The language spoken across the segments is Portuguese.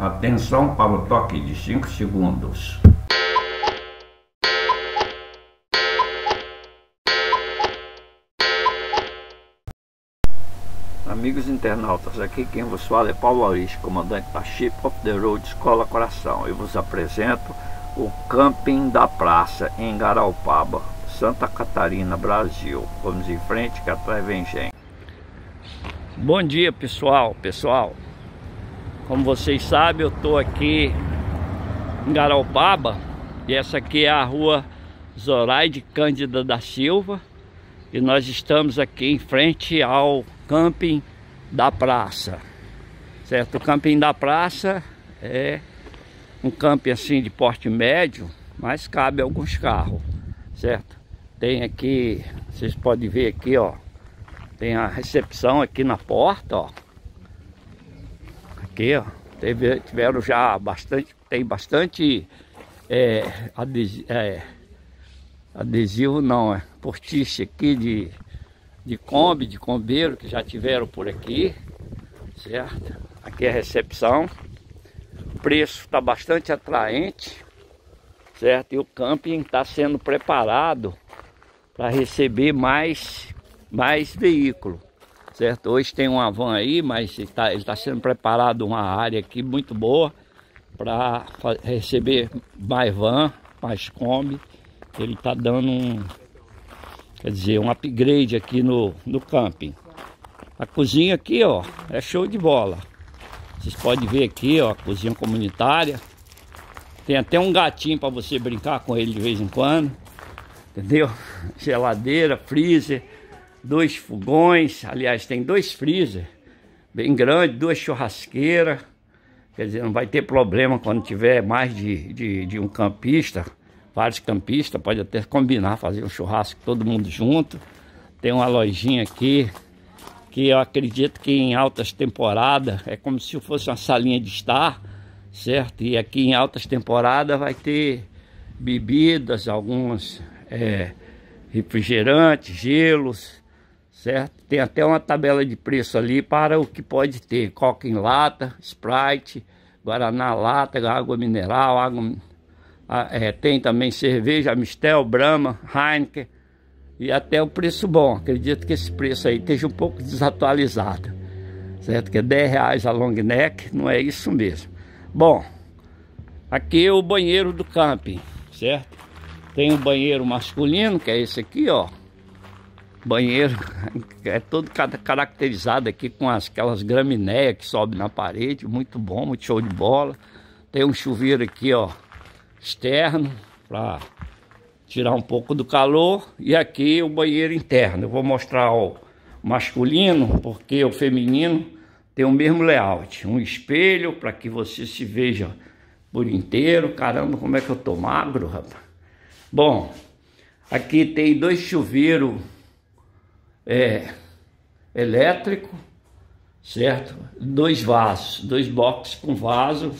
Atenção para o toque de 5 segundos. Amigos internautas, aqui quem vos fala é Paulo Auris, comandante da Ship of the Road Escola Coração. Eu vos apresento o Camping da Praça, em Garopaba, Santa Catarina, Brasil. Vamos em frente, que atrás vem gente. Bom dia, pessoal. Como vocês sabem, eu estou aqui em Garopaba, e essa aqui é a rua Zoraide Cândida da Silva, e nós estamos aqui em frente ao Camping da Praça, certo? O Camping da Praça é um camping assim de porte médio, mas cabe alguns carros, certo? Tem aqui, vocês podem ver aqui, ó, tem a recepção aqui na porta, ó. Aqui, ó, tiveram já bastante, tem bastante adesivo, não, é portiche aqui de Kombi, de Kombeiro, que já tiveram por aqui, certo? Aqui é a recepção. O preço está bastante atraente, certo? E o camping está sendo preparado para receber mais veículo, certo? Hoje tem uma van aí, mas ele tá sendo preparado uma área aqui muito boa para receber mais van, mais Kombi. Ele está dando um upgrade aqui no camping. A cozinha aqui, ó, é show de bola. Vocês podem ver aqui, ó, a cozinha comunitária. Tem até um gatinho para você brincar com ele de vez em quando, entendeu? Geladeira, freezer, 2 fogões, aliás, tem 2 freezer bem grandes, 2 churrasqueiras. Quer dizer, não vai ter problema quando tiver mais de um campista, vários campistas, pode até combinar, fazer um churrasco todo mundo junto. Tem uma lojinha aqui, que eu acredito que em altas temporadas é como se fosse uma salinha de estar, certo? E aqui em altas temporadas vai ter bebidas, alguns refrigerantes, gelos, certo? Tem até uma tabela de preço ali para o que pode ter: Coca em lata, Sprite, Guaraná lata, água mineral, tem também cerveja, Mistel, Brahma, Heineken. E até o preço bom, acredito que esse preço aí esteja um pouco desatualizado, certo? Que é R$10 a long neck, não é isso mesmo. Bom, aqui é o banheiro do camping, certo? Tem o banheiro masculino, que é esse aqui, ó. Banheiro é todo caracterizado aqui com aquelas graminéias que sobem na parede, muito bom, muito show de bola. Tem um chuveiro aqui, ó, externo, para tirar um pouco do calor, e aqui o banheiro interno. Eu vou mostrar o masculino, porque o feminino tem o mesmo layout. Um espelho para que você se veja por inteiro. Caramba, como é que eu tô magro, rapaz? Bom, aqui tem 2 chuveiros elétrico, certo? 2 vasos, 2 boxes com vaso,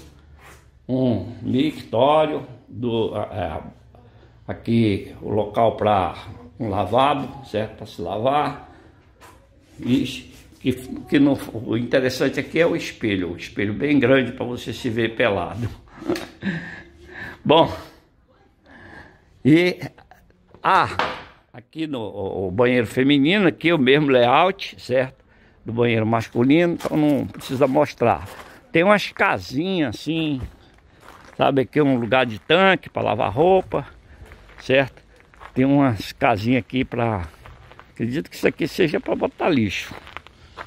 um mictório do... Aqui o local para um lavabo, certo? Para se lavar. E que não, o interessante aqui é o espelho bem grande para você se ver pelado. Bom, e aqui no banheiro feminino, aqui o mesmo layout, certo? Do banheiro masculino, então não precisa mostrar. Tem umas casinhas assim, sabe? Aqui é um lugar de tanque para lavar roupa, certo? Tem umas casinhas aqui para... Acredito que isso aqui seja para botar lixo,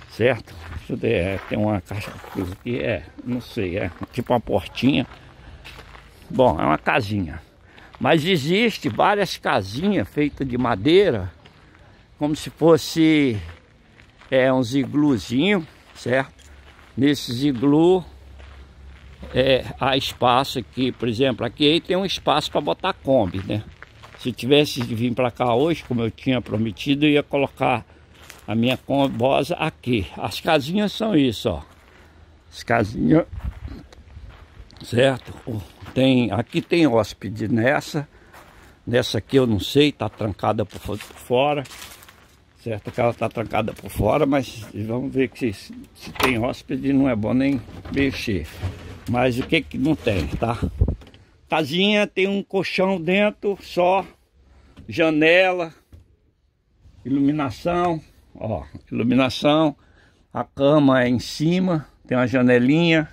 certo? Deixa eu ver, tem uma caixa aqui, não sei, tipo uma portinha. Bom, é uma casinha. Mas existe várias casinhas feitas de madeira, como se fosse uns igluzinhos, certo? Nesses iglus há espaço aqui, por exemplo, aqui aí tem um espaço para botar Kombi, né? Se tivesse de vir para cá hoje, como eu tinha prometido, eu ia colocar a minha Kombosa aqui. As casinhas são isso, ó. As casinhas, certo? Aqui tem hóspede nessa. Nessa aqui eu não sei, tá trancada por fora, certo? Que ela tá trancada por fora, mas vamos ver que se tem hóspede não é bom nem mexer. Mas o que que não tem, tá? Casinha tem um colchão dentro só, janela, iluminação, ó, iluminação. A cama é em cima, tem uma janelinha.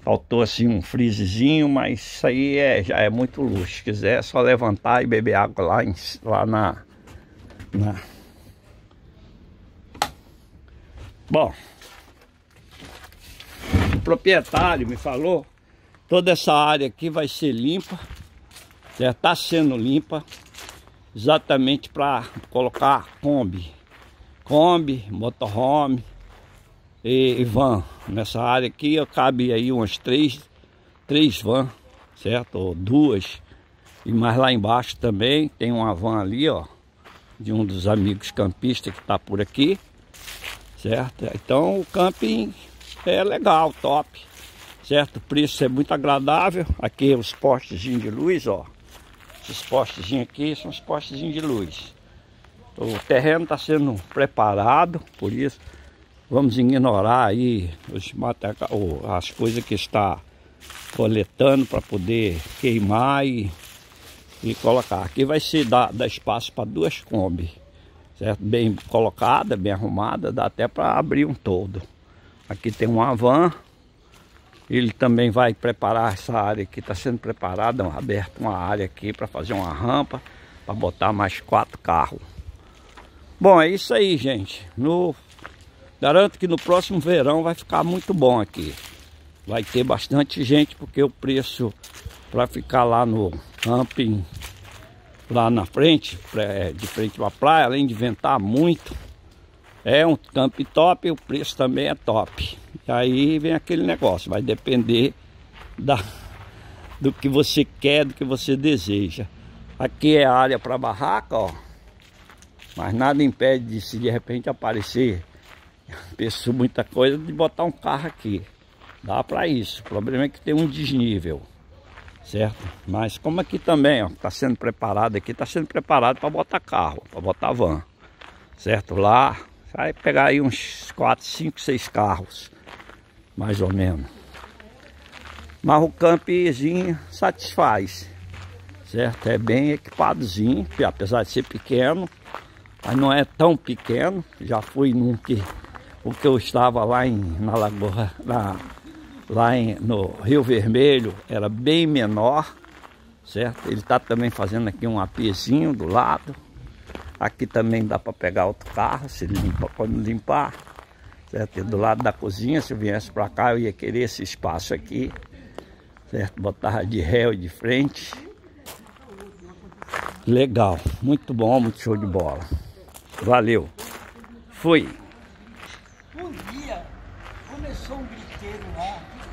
Faltou assim um freezezinho, mas isso aí já é muito luxo. Se quiser é só levantar e beber água lá, lá na... Bom, o proprietário me falou, toda essa área aqui vai ser limpa, já está sendo limpa, exatamente para colocar Kombi, motorhome e van. Nessa área aqui cabe aí umas três van, certo? Ou duas. E mais lá embaixo também tem uma van ali, ó, de um dos amigos campistas que tá por aqui, certo? Então o camping é legal, top, certo? O preço é muito agradável. Aqui os postezinhos de luz, ó, esses postezinhos aqui são os postezinhos de luz. O terreno está sendo preparado, por isso vamos ignorar aí as coisas que está coletando para poder queimar e colocar. Aqui vai se dar espaço para duas Kombi, certo? Bem colocada, bem arrumada, dá até para abrir um todo. Aqui tem uma van, ele também vai preparar essa área aqui, está sendo preparada, aberta uma área aqui para fazer uma rampa, para botar mais 4 carros. Bom, é isso aí, gente. Garanto que no próximo verão vai ficar muito bom aqui. Vai ter bastante gente, porque o preço para ficar lá no camping, lá na frente, de frente para a praia, além de ventar muito, é um camping top e o preço também é top. E aí vem aquele negócio, vai depender do que você quer, do que você deseja. Aqui é a área para barraca, ó. Mas nada impede de, se de repente aparecer pessoa, muita coisa, de botar um carro aqui. Dá para isso. O problema é que tem um desnível, certo? Mas como aqui também, ó, tá sendo preparado aqui, tá sendo preparado para botar carro, para botar van, certo? Lá vai pegar aí uns 4, 5, 6 carros, mais ou menos. Mas o campinzinho satisfaz, certo? É bem equipadozinho, apesar de ser pequeno. Mas não é tão pequeno, já fui num que eu estava lá na Lagoa, no Rio Vermelho, era bem menor, certo? Ele está também fazendo aqui um apezinho do lado. Aqui também dá para pegar outro carro, se limpa quando limpar, certo? E do lado da cozinha, se eu viesse para cá, eu ia querer esse espaço aqui, certo? Botava de ré e de frente. Legal, muito bom, muito show de bola. Valeu. Fui. Um dia começou um griteiro lá.